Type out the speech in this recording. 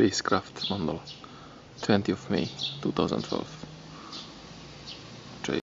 Spacecraft Mandala, 20th May 2012.